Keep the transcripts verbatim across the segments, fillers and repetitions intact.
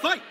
Fight!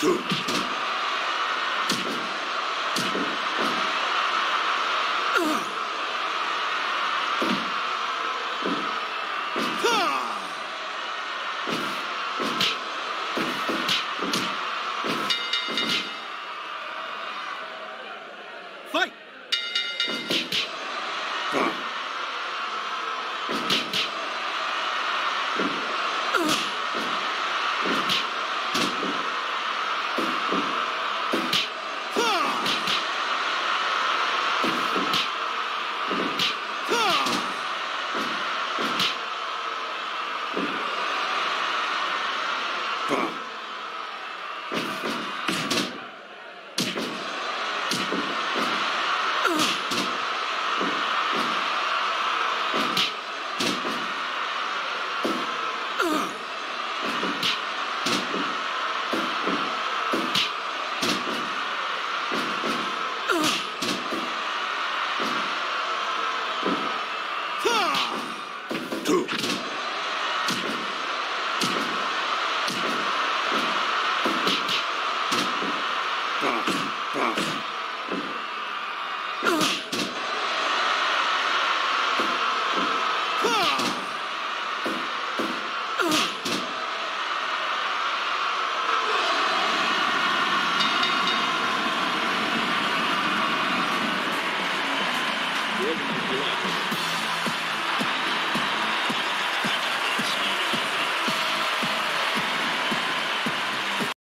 Two.